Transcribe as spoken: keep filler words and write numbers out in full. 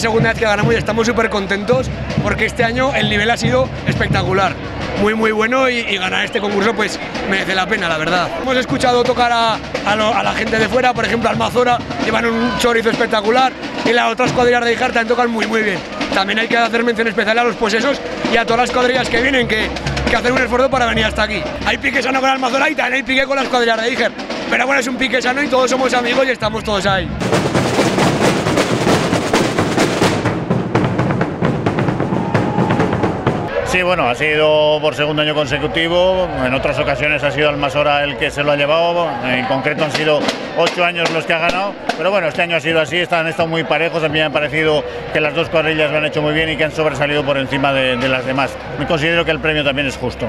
segunda vez que ganamos y estamos súper contentos porque este año el nivel ha sido espectacular, muy muy bueno, y, y ganar este concurso pues merece la pena, la verdad. Hemos escuchado tocar a, a, lo, a la gente de fuera, por ejemplo Almazora, llevan un chorizo espectacular, y las otras cuadrillas de Ijar tocan muy muy bien. También hay que hacer mención especial a los posesos y a todas las cuadrillas que vienen, que, que hacen un esfuerzo para venir hasta aquí. Hay pique sano con Almazora y también hay pique con las cuadrillas de Ijar, pero bueno, es un pique sano y todos somos amigos y estamos todos ahí. Sí, bueno, ha sido por segundo año consecutivo, en otras ocasiones ha sido Almazora el que se lo ha llevado, en concreto han sido ocho años los que ha ganado, pero bueno, este año ha sido así, están, han estado muy parejos, a mí me ha parecido que las dos cuadrillas lo han hecho muy bien y que han sobresalido por encima de, de las demás. Me considero que el premio también es justo.